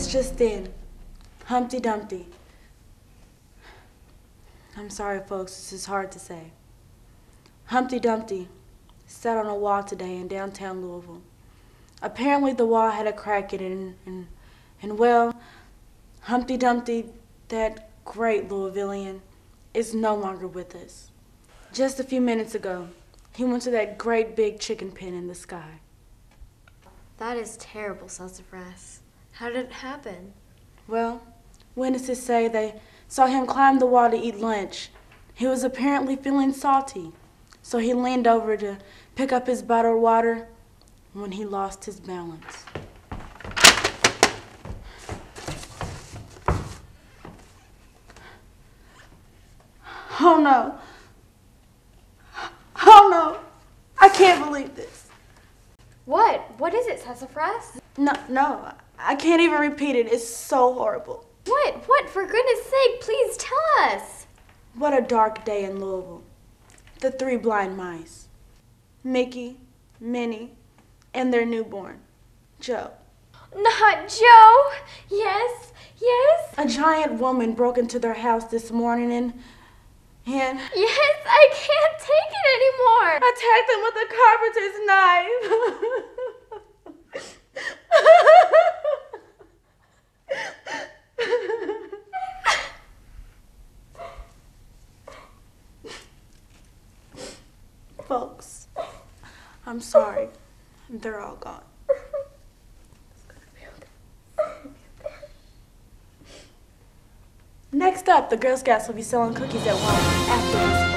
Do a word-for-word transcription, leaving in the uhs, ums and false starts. This just in. Humpty Dumpty. I'm sorry, folks, this is hard to say. Humpty Dumpty sat on a wall today in downtown Louisville. Apparently the wall had a crack in it, and, and, and well, Humpty Dumpty, that great Louisvillian, is no longer with us. Just a few minutes ago, he went to that great big chicken pen in the sky. That is terrible, Salsa Press. How did it happen? Well, witnesses say they saw him climb the wall to eat lunch. He was apparently feeling salty, so he leaned over to pick up his bottle of water when he lost his balance. Oh no, oh no, I can't believe this. What? What is it, Salsa Press? No, no, I can't even repeat it, it's so horrible. What? What? For goodness sake, please tell us. What a dark day in Louisville. The three blind mice, Mickey, Minnie, and their newborn, Joe. Not Joe! Yes, yes? A giant woman broke into their house this morning and... and... Yes, I can't take it anymore! Attacked them with a carpenter's knife! Folks, I'm sorry. They're all gone. Next up, the Girl Scouts will be selling cookies at Walmart afterwards.